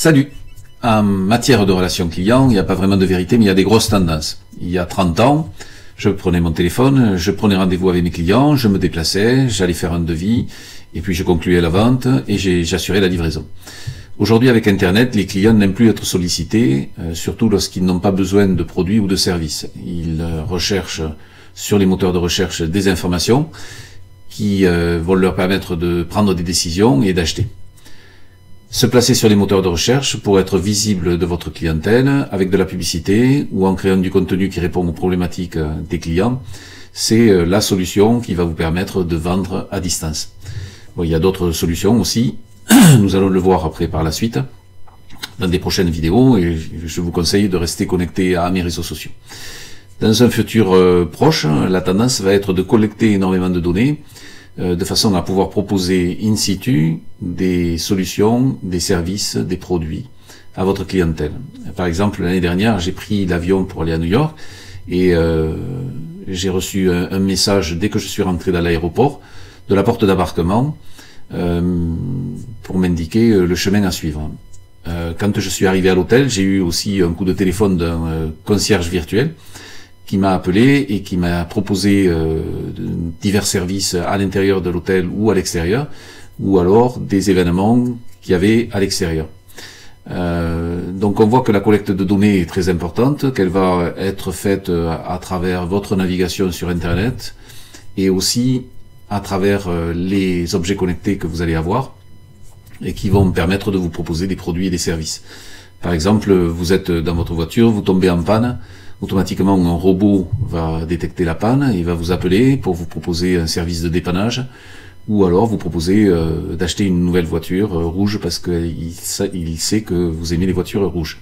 Salut. En matière de relations clients, il n'y a pas vraiment de vérité, mais il y a des grosses tendances. Il y a 30 ans, je prenais mon téléphone, je prenais rendez-vous avec mes clients, je me déplaçais, j'allais faire un devis, et puis je concluais la vente, et j'assurais la livraison. Aujourd'hui, avec Internet, les clients n'aiment plus être sollicités, surtout lorsqu'ils n'ont pas besoin de produits ou de services. Ils recherchent sur les moteurs de recherche des informations qui vont leur permettre de prendre des décisions et d'acheter. Se placer sur les moteurs de recherche pour être visible de votre clientèle avec de la publicité ou en créant du contenu qui répond aux problématiques des clients, c'est la solution qui va vous permettre de vendre à distance. Bon, il y a d'autres solutions aussi, nous allons le voir après par la suite dans des prochaines vidéos et je vous conseille de rester connecté à mes réseaux sociaux. Dans un futur proche, la tendance va être de collecter énormément de données de façon à pouvoir proposer in situ des solutions, des services, des produits à votre clientèle. Par exemple, l'année dernière, j'ai pris l'avion pour aller à New York et j'ai reçu un message dès que je suis rentré dans l'aéroport de la porte d'embarquement pour m'indiquer le chemin à suivre. Quand je suis arrivé à l'hôtel, j'ai eu aussi un coup de téléphone d'un concierge virtuel qui m'a appelé et qui m'a proposé divers services à l'intérieur de l'hôtel ou à l'extérieur, ou alors des événements qu'il y avait à l'extérieur. Donc on voit que la collecte de données est très importante, qu'elle va être faite à travers votre navigation sur Internet et aussi à travers les objets connectés que vous allez avoir et qui vont permettre de vous proposer des produits et des services. Par exemple, vous êtes dans votre voiture, vous tombez en panne, automatiquement un robot va détecter la panne et va vous appeler pour vous proposer un service de dépannage ou alors vous proposer d'acheter une nouvelle voiture rouge parce qu'il sait que vous aimez les voitures rouges.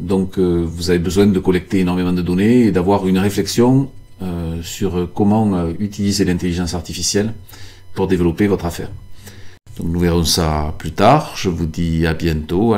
Donc vous avez besoin de collecter énormément de données et d'avoir une réflexion sur comment utiliser l'intelligence artificielle pour développer votre affaire. Donc nous verrons ça plus tard, je vous dis à bientôt.